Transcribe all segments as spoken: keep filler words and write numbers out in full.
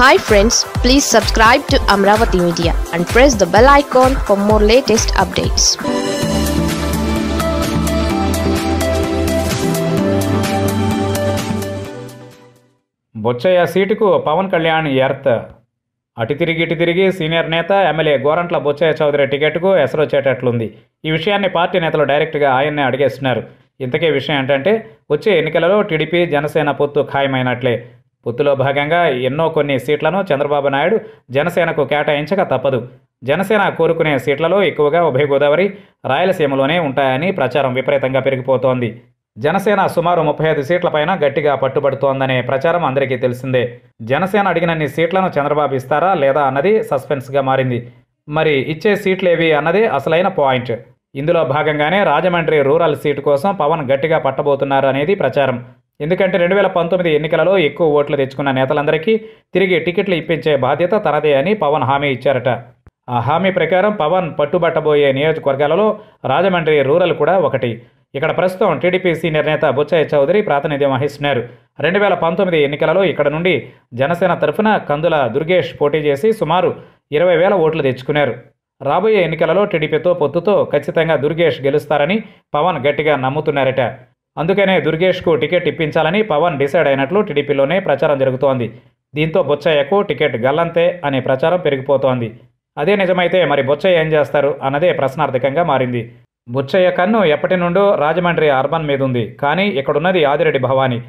Hi friends, please subscribe to Amravati Media and press the bell icon for more latest updates. Bochaiah సీటుకు Pawan Kalyan earth. అటు తిరిగి ఇటు తిరిగి senior నేత ఎమ్మెల్యే గోరంట్ల బుచ్చయ్య చౌదరి టికెట్కు ఎసరొచ్చేటట్లుంది. ఈ విషయాన్ని పార్టీ నేతలు డైరెక్ట్గా ఆయన్నే అడిగేస్తున్నారు. ఇంతకే విషయం ఏంటంటే, వచ్చే ఎన్నికలలో టీడీపీ జనసేన పొత్తు ఖాయమైనట్లే. పొత్తులో భాగంగా ఎన్నో కొన్ని సీట్లను చంద్రబాబు నాయుడు జనసేనకు కేటాయించక తప్పదు. జనసేన కోరుకునే సీట్లలో ఎక్కువగా ఉభయ గోదావరి, రాయలసీమలోనే ఉంటాయని ప్రచారం విపరీతంగా పెరిగిపోతోంది. జనసేన సుమారు ముప్పై ఐదు సీట్లపైన గట్టిగా పట్టుబడుతోందనే ప్రచారం అందరికీ తెలిసిందే. జనసేన అడిగినన్ని సీట్లను చంద్రబాబు ఇస్తారా లేదా అన్నది సస్పెన్స్గా మారింది. మరి ఇచ్చే సీట్లేవి అన్నది అసలైన పాయింట్. ఇందులో భాగంగానే రాజమండ్రి రూరల్ సీటు కోసం పవన్ గట్టిగా పట్టబోతున్నారు అనేది ప్రచారం. ఎందుకంటే రెండు వేల పంతొమ్మిది ఎన్నికలలో ఎక్కువ ఓట్లు తెచ్చుకున్న నేతలందరికీ తిరిగి టికెట్లు ఇప్పించే బాధ్యత తనదే అని పవన్ హామీ ఇచ్చారట. ఆ హామీ ప్రకారం పవన్ పట్టుబట్టబోయే నియోజకవర్గాలలో రాజమండ్రి రూరల్ కూడా ఒకటి. ఇక్కడ ప్రస్తుతం టీడీపీ సీనియర్ నేత బుచ్చయ్య చౌదరి ప్రాతినిధ్యం వహిస్తున్నారు. రెండు వేల పంతొమ్మిది ఎన్నికలలో ఇక్కడ నుండి జనసేన తరఫున కందుల దుర్గేష్ పోటీ చేసి సుమారు ఇరవై వేల ఓట్లు తెచ్చుకున్నారు. రాబోయే ఎన్నికలలో టీడీపీతో పొత్తుతో ఖచ్చితంగా దుర్గేష్ గెలుస్తారని పవన్ గట్టిగా నమ్ముతున్నారట. అందుకనే దుర్గేష్కు టికెట్ ఇప్పించాలని పవన్ డిసైడ్ అయినట్లు టీడీపీలోనే ప్రచారం జరుగుతోంది. దీంతో బొచ్చయ్యకు టికెట్ గల్లంతే అనే ప్రచారం పెరిగిపోతోంది. అదే నిజమైతే మరి బొచ్చయ్య ఏం చేస్తారు అన్నదే ప్రశ్నార్థకంగా మారింది. బుచ్చయ్య కన్ను ఎప్పటి నుండో రాజమండ్రి అర్బన్ మీదుంది. కానీ ఇక్కడున్నది ఆదిరెడ్డి భవానీ.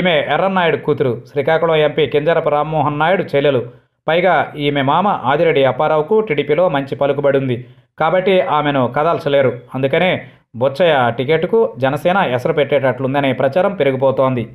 ఈమె ఎర్రన్నాయుడు కూతురు, శ్రీకాకుళం ఎంపీ కింజరపు రామ్మోహన్ నాయుడు చెల్లెలు. పైగా ఈమె మామ ఆదిరెడ్డి అప్పారావుకు టీడీపీలో మంచి పలుకుబడి ఉంది. కాబట్టి ఆమెను కదల్చలేరు. అందుకనే బొచ్చయ్య టికెట్కు జనసేన ఎసరు పెట్టేటట్లుందనే ప్రచారం పెరిగిపోతోంది.